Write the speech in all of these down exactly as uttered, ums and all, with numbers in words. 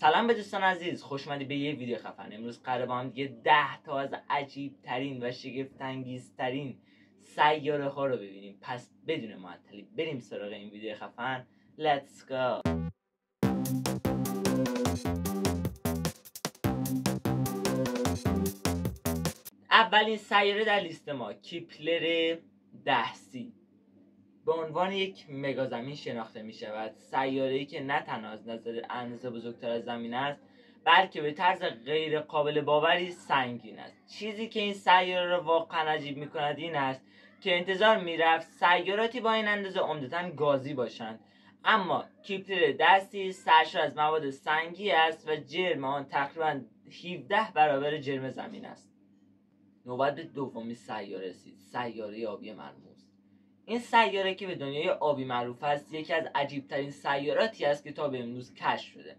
سلام به دوستان عزیز، خوش اومدید به یه ویدیو خفن. امروز قراره با هم دیگه ده تا از عجیب ترین و شگفت انگیز ترین سیاره ها رو ببینیم. پس بدون معطلی بریم سراغ این ویدیو خفن. Let's go. اولین سیاره در لیست ما کپلر ده سی به عنوان یک مگازمین شناخته می شود. سیاره‌ای که نه تنها از نظر اندازه بزرگتر از زمین است، بلکه به طرز غیر قابل باوری سنگین است. چیزی که این سیاره را واقعا عجیب می کند این است که انتظار می رفت سیاراتی با این اندازه عمدتاً گازی باشند، اما کپلر دستی سرشار از مواد سنگی است و جرم آن تقریباً هفده برابر جرم زمین است. نوبت به دومین سیاره رسید، سیاره آبی مرموز. این سیاره که به دنیای آبی معروف است یکی از عجیبترین سیاراتی است که تا به امروز کشف شده.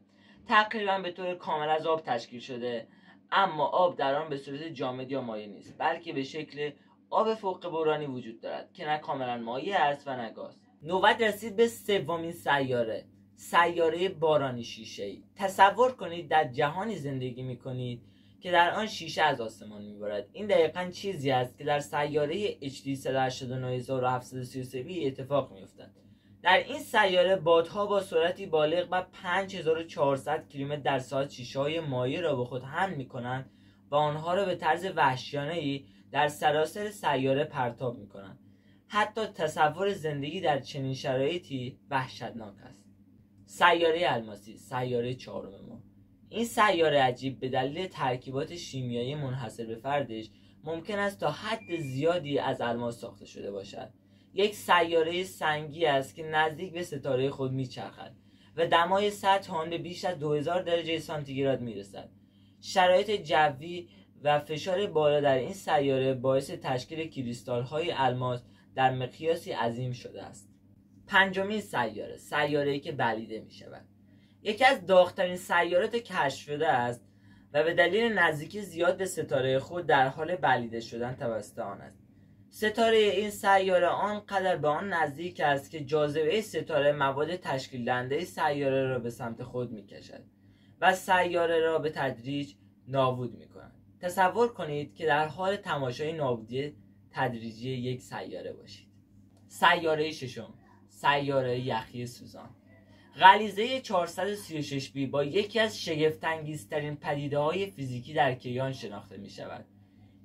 تقریبا به طور کامل از آب تشکیل شده، اما آب در آن به صورت جامد یا مایع نیست، بلکه به شکل آب فوق بارانی وجود دارد که نه کاملا مایع است و نه گاز. نوبت رسید به سومین سیاره، سیاره بارانی شیشه‌ای. تصور کنید در جهانی زندگی می‌کنید که در آن شیشه از آسمان میبارد. این دقیقاً چیزی است که در سیاره اچ دی یک هشت نه هفت سه سه بی اتفاق میافتد. در این سیاره بادها با سرعتی بالغ و پنج هزار و چهارصد کیلومتر در ساعت شیشه‌های مایع را به خود حمل میکنند و آنها را به طرز وحشیانه‌ای در سراسر سیاره پرتاب میکنند. حتی تصور زندگی در چنین شرایطی وحشتناک است. سیاره الماسی، سیاره چهارم ما. این سیاره عجیب به دلیل ترکیبات شیمیایی منحصر به فردش ممکن است تا حد زیادی از الماس ساخته شده باشد. یک سیاره سنگی است که نزدیک به ستاره خود میچرخد و دمای سطح آن به بیش از دو هزار درجه سانتیگراد میرسد. شرایط جوی و فشار بالا در این سیاره باعث تشکیل کریستال های الماس در مقیاسی عظیم شده است. پنجمین سیاره، سیاره‌ای که بلیده می شود. یکی از داغ‌ترین سیارات کشف شده است و به دلیل نزدیکی زیاد به ستاره خود در حال بلیده شدن توسط آن است. ستاره این سیاره آنقدر به آن نزدیک است که جاذبه ستاره مواد تشکیل دهنده سیاره را به سمت خود می‌کشد و سیاره را به تدریج نابود می‌کند. تصور کنید که در حال تماشای نابودی تدریجی یک سیاره باشید. سیاره ششم، سیاره یخی سوزان. غلیزه چهارصد و سی و شش بی با یکی از شگفت‌انگیزترین پدیده‌های فیزیکی در کیهان شناخته می‌شود.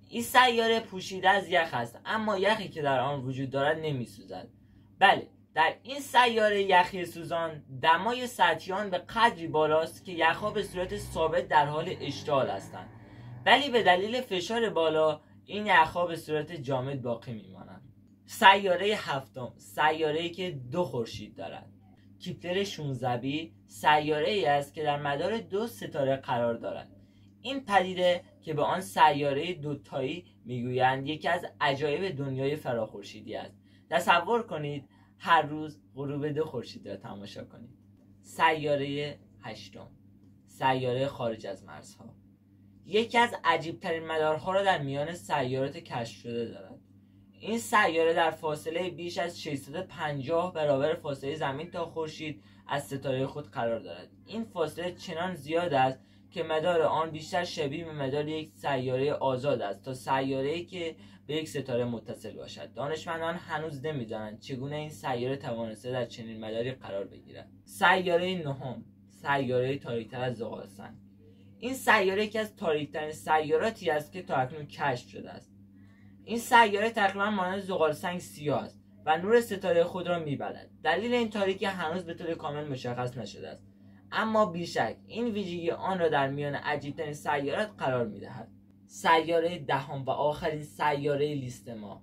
این سیاره پوشیده از یخ است، اما یخی که در آن وجود دارد نمی‌سوزد. بله، در این سیاره یخی سوزان دمای سطحی آن به قدری بالاست که یخها به صورت ثابت در حال اشتعال هستند، ولی به دلیل فشار بالا این یخها به صورت جامد باقی می‌مانند. سیاره هفتم، سیاره‌ای که دو خورشید دارد. کپلر شانزده بی سیاره ای است که در مدار دو ستاره قرار دارد. این پدیده که به آن سیاره دوتایی میگویند یکی از عجایب دنیای فراخورشیدی است. تصور کنید هر روز غروب دو خورشید را تماشا کنید. سیاره هشتم، سیاره خارج از مرزها. یکی از عجیبترین مدارها را در میان سیارات کشف شده دارد. این سیاره در فاصله بیش از ششصد و پنجاه برابر فاصله زمین تا خورشید از ستاره خود قرار دارد. این فاصله چنان زیاد است که مدار آن بیشتر شبیه به مدار یک سیاره آزاد است تا سیاره‌ای که به یک ستاره متصل باشد. دانشمندان هنوز نمی‌دانند چگونه این سیاره توانسته در چنین مداری قرار بگیرد. سیاره نهم، سیاره تاریک‌تر از زغال سنگ. این سیاره یکی از تاریک‌ترین سیاراتی است که تاکنون کشف شده است. این سیاره تقریبا مانند زغال سنگ سیاه است و نور ستاره خود را میبلعد. دلیل این تاریکی هنوز به طور کامل مشخص نشده است، اما بیشک این ویژگی آن را در میان عجیبترین سیارات قرار میدهد. سیاره دهم و آخرین سیاره لیست ما،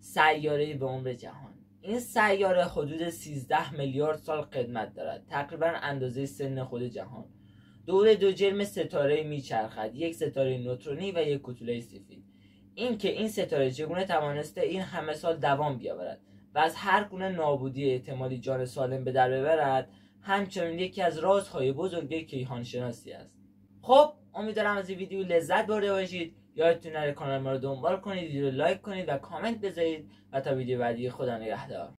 سیاره به عمر جهان. این سیاره حدود سیزده میلیارد سال قدمت دارد، تقریبا اندازه سن خود جهان. دور دو جرم ستاره میچرخد، یک ستاره نوترونی و یک کتوله سفید. اینکه این ستاره چگونه توانسته این همه سال دوام بیاورد و از هر گونه نابودی احتمالی جان سالم به در ببرد همچنین یکی از رازهای بزرگ کیهان شناسی است. خب امیدوارم از این ویدیو لذت برده باشید. یادتون نره کانال ما رو دنبال کنید، ویدیو لایک کنید و کامنت بذارید و تا ویدیو بعدی خدا نگهدار.